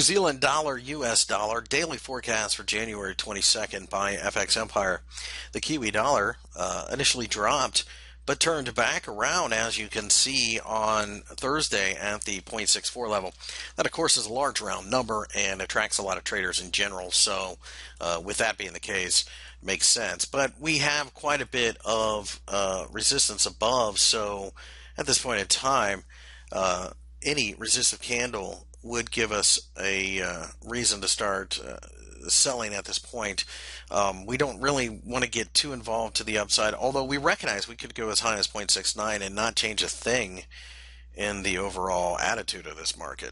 New Zealand dollar, US dollar, daily forecast for January 22nd by FX Empire. The Kiwi dollar initially dropped but turned back around, as you can see, on Thursday at the 0.64 level. That, of course, is a large round number and attracts a lot of traders in general. So with that being the case, it makes sense. But we have quite a bit of resistance above. So at this point in time, any resistive candle would give us a reason to start selling at this point. We don't really want to get too involved to the upside, although we recognize we could go as high as 0.69 and not change a thing in the overall attitude of this market.